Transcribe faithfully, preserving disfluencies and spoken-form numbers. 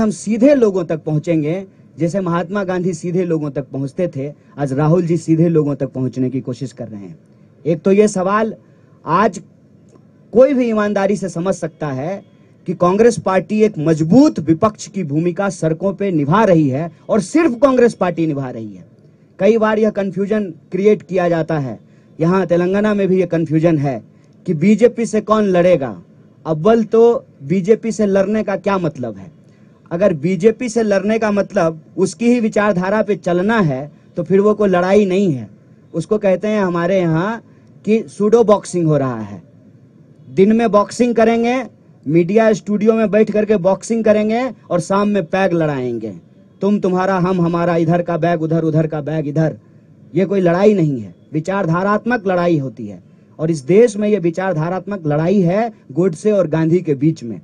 हम सीधे लोगों तक पहुंचेंगे, जैसे महात्मा गांधी सीधे लोगों तक पहुंचते थे, आज राहुल जी सीधे लोगों तक पहुंचने की कोशिश कर रहे हैं। एक तो ये सवाल आज कोई भी ईमानदारी से समझ सकता है कि कांग्रेस पार्टी एक मजबूत विपक्ष की भूमिका सड़कों पे निभा रही है और सिर्फ कांग्रेस पार्टी निभा रही है। कई बार यह कन्फ्यूजन क्रिएट किया जाता है, यहाँ तेलंगाना में भी ये कन्फ्यूजन है कि बीजेपी से कौन लड़ेगा। अव्वल तो बीजेपी से लड़ने का क्या मतलब है? अगर बीजेपी से लड़ने का मतलब उसकी ही विचारधारा पे चलना है तो फिर वो कोई लड़ाई नहीं है। उसको कहते हैं हमारे यहाँ कि सूडो बॉक्सिंग हो रहा है। दिन में बॉक्सिंग करेंगे, मीडिया स्टूडियो में बैठ करके बॉक्सिंग करेंगे और शाम में पैग लड़ाएंगे, तुम तुम्हारा हम हमारा, इधर का बैग उधर, उधर का बैग इधर। ये कोई लड़ाई नहीं है, विचारधारात्मक लड़ाई होती है और इस देश में ये विचारधारात्मक लड़ाई है गोडसे और गांधी के बीच में।